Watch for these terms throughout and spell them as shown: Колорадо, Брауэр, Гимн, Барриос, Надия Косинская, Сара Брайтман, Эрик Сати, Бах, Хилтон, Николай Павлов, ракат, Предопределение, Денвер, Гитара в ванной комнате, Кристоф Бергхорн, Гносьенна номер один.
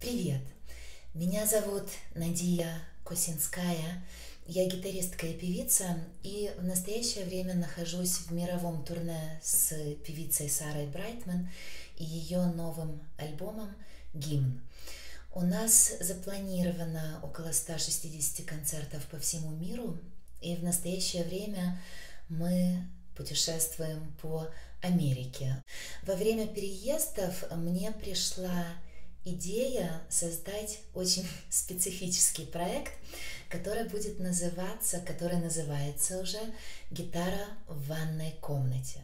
Привет! Меня зовут Надия Косинская, я гитаристка и певица, и в настоящее время нахожусь в мировом турне с певицей Сарой Брайтман и ее новым альбомом «Гимн». У нас запланировано около 160 концертов по всему миру, и в настоящее время мы путешествуем по Америке. Во время переездов мне пришла идея создать очень специфический проект, который называется уже «Гитара в ванной комнате».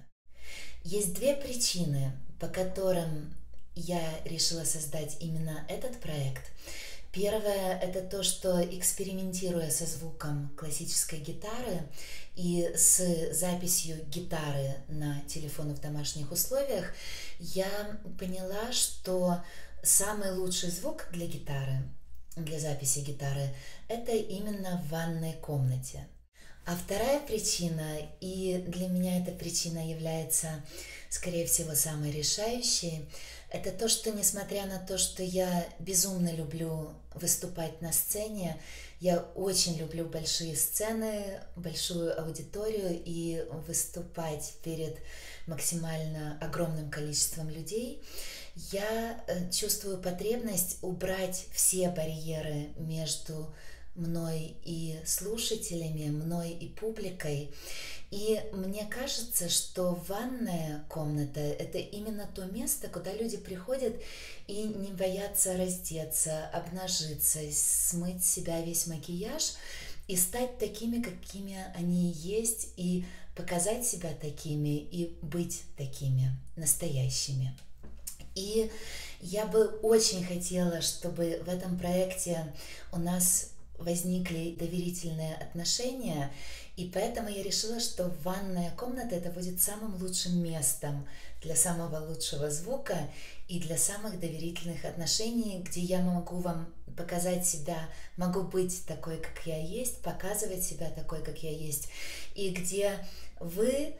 Есть две причины, по которым я решила создать именно этот проект. Первое – это то, что, экспериментируя со звуком классической гитары и с записью гитары на телефон в домашних условиях, я поняла, что самый лучший звук для гитары, для записи гитары, это именно в ванной комнате. А вторая причина, и для меня эта причина является, скорее всего, самой решающей, это то, что, несмотря на то, что я безумно люблю выступать на сцене, я очень люблю большие сцены, большую аудиторию и выступать перед максимально огромным количеством людей, я чувствую потребность убрать все барьеры между мной и слушателями, мной и публикой. И мне кажется, что ванная комната – это именно то место, куда люди приходят и не боятся раздеться, обнажиться, смыть с себя весь макияж и стать такими, какими они есть, и показать себя такими, и быть такими, настоящими. И я бы очень хотела, чтобы в этом проекте у нас возникли доверительные отношения, и поэтому я решила, что ванная комната – это будет самым лучшим местом для самого лучшего звука и для самых доверительных отношений, где я могу вам показать себя, могу быть такой, как я есть, показывать себя такой, как я есть, и где вы,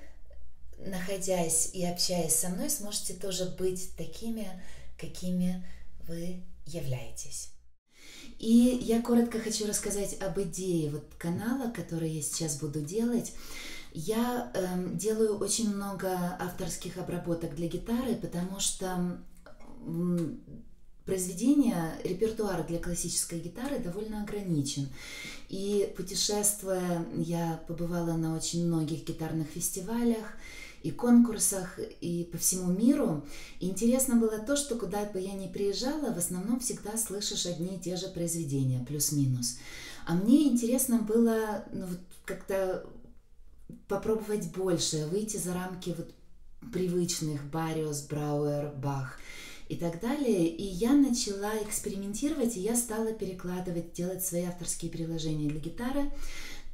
находясь и общаясь со мной, сможете тоже быть такими, какими вы являетесь. И я коротко хочу рассказать об идее канала, который я сейчас буду делать. Я делаю очень много авторских обработок для гитары, потому что произведение, репертуар для классической гитары довольно ограничен. И путешествуя, я побывала на очень многих гитарных фестивалях и конкурсах, и по всему миру. И интересно было то, что куда бы я ни приезжала, в основном всегда слышишь одни и те же произведения, плюс-минус. А мне интересно было как-то попробовать больше, выйти за рамки привычных Барриос, Брауэр, Бах и так далее. И я начала экспериментировать, и я стала перекладывать, делать свои авторские приложения для гитары.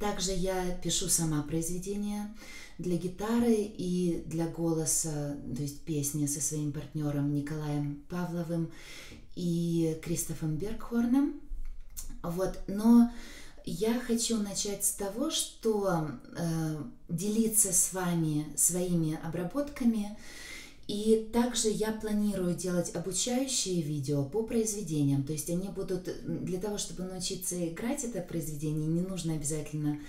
Также я пишу сама произведения для гитары и для голоса, то есть песни со своим партнером Николаем Павловым и Кристофом Бергхорном. Но я хочу начать с того, что делиться с вами своими обработками. И также я планирую делать обучающие видео по произведениям, то есть они будут для того, чтобы научиться играть это произведение, не нужно обязательно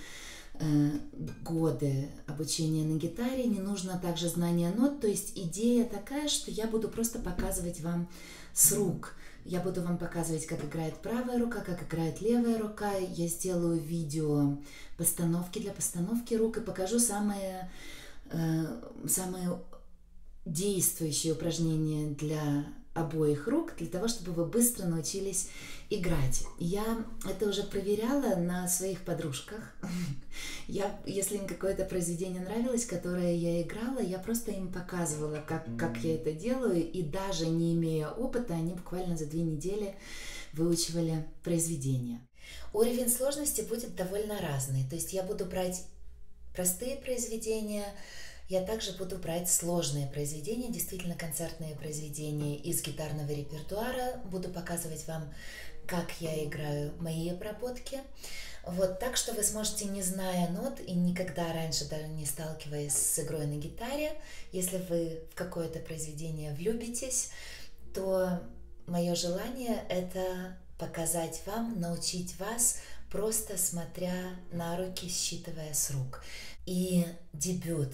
годы обучения на гитаре, не нужно также знание нот, то есть идея такая, что я буду просто показывать вам с рук. Я буду вам показывать, как играет правая рука, как играет левая рука. Я сделаю видео постановки для постановки рук и покажу самые действующие упражнения для обоих рук, для того, чтобы вы быстро научились играть. Я это уже проверяла на своих подружках. Если им какое-то произведение нравилось, которое я играла, я просто им показывала, как я это делаю, и даже не имея опыта, они буквально за 2 недели выучивали произведение. Уровень сложности будет довольно разный, то есть я буду брать простые произведения, я также буду брать сложные произведения, действительно концертные произведения из гитарного репертуара. Буду показывать вам, как я играю мои обработки. Так что вы сможете, не зная нот и никогда раньше даже не сталкиваясь с игрой на гитаре, если вы в какое-то произведение влюбитесь, то Мое желание – это показать вам, научить вас, просто смотря на руки, считывая с рук. И дебют,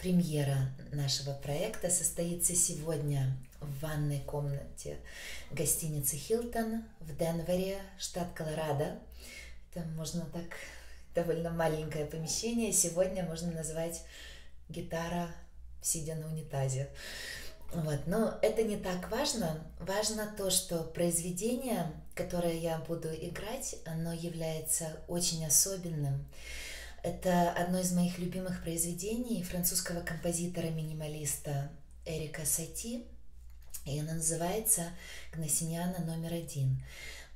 премьера нашего проекта состоится сегодня в ванной комнате гостиницы «Хилтон» в Денвере, штат Колорадо. Это можно так, довольно маленькое помещение. Сегодня можно назвать «Гитара, сидя на унитазе». Вот. Но это не так важно. Важно то, что произведение, которое я буду играть, оно является очень особенным. Это одно из моих любимых произведений французского композитора-минималиста Эрика Сати, и оно называется «Гносьенна номер один».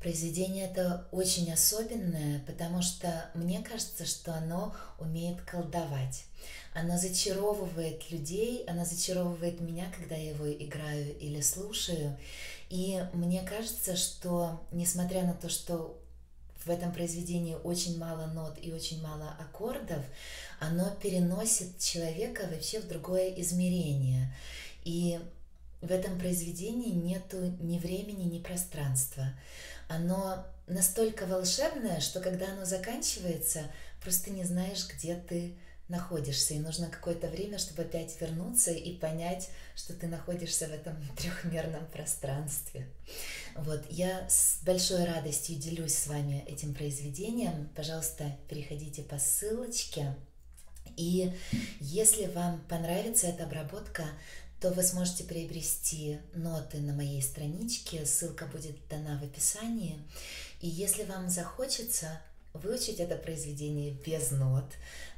Произведение это очень особенное, потому что мне кажется, что оно умеет колдовать. Оно зачаровывает людей, оно зачаровывает меня, когда я его играю или слушаю. И мне кажется, что, несмотря на то, что в этом произведении очень мало нот и очень мало аккордов, оно переносит человека вообще в другое измерение. И в этом произведении нету ни времени, ни пространства. Оно настолько волшебное, что когда оно заканчивается, просто не знаешь, где ты находишься. И нужно какое-то время, чтобы опять вернуться и понять, что ты находишься в этом трехмерном пространстве. Вот. Я с большой радостью делюсь с вами этим произведением. Пожалуйста, переходите по ссылочке. И если вам понравится эта обработка, то вы сможете приобрести ноты на моей страничке, ссылка будет дана в описании. И если вам захочется выучить это произведение без нот,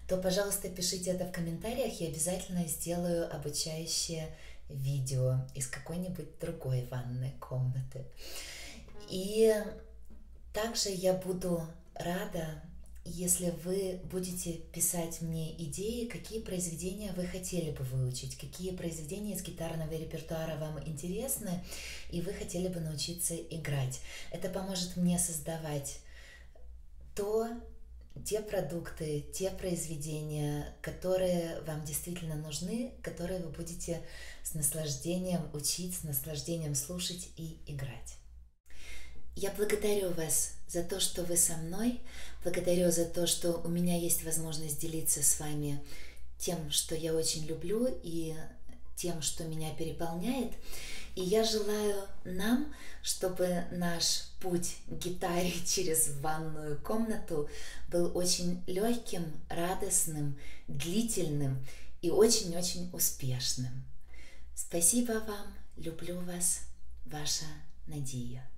то, пожалуйста, пишите это в комментариях, я обязательно сделаю обучающее видео из какой-нибудь другой ванной комнаты. И также я буду рада, если вы будете писать мне идеи, какие произведения вы хотели бы выучить, какие произведения из гитарного репертуара вам интересны, и вы хотели бы научиться играть. Это поможет мне создавать те продукты, те произведения, которые вам действительно нужны, которые вы будете с наслаждением учить, с наслаждением слушать и играть. Я благодарю вас за то, что вы со мной, благодарю за то, что у меня есть возможность делиться с вами тем, что я очень люблю, и тем, что меня переполняет. И я желаю нам, чтобы наш путь к гитаре через ванную комнату был очень легким, радостным, длительным и очень-очень успешным. Спасибо вам, люблю вас, ваша Надия.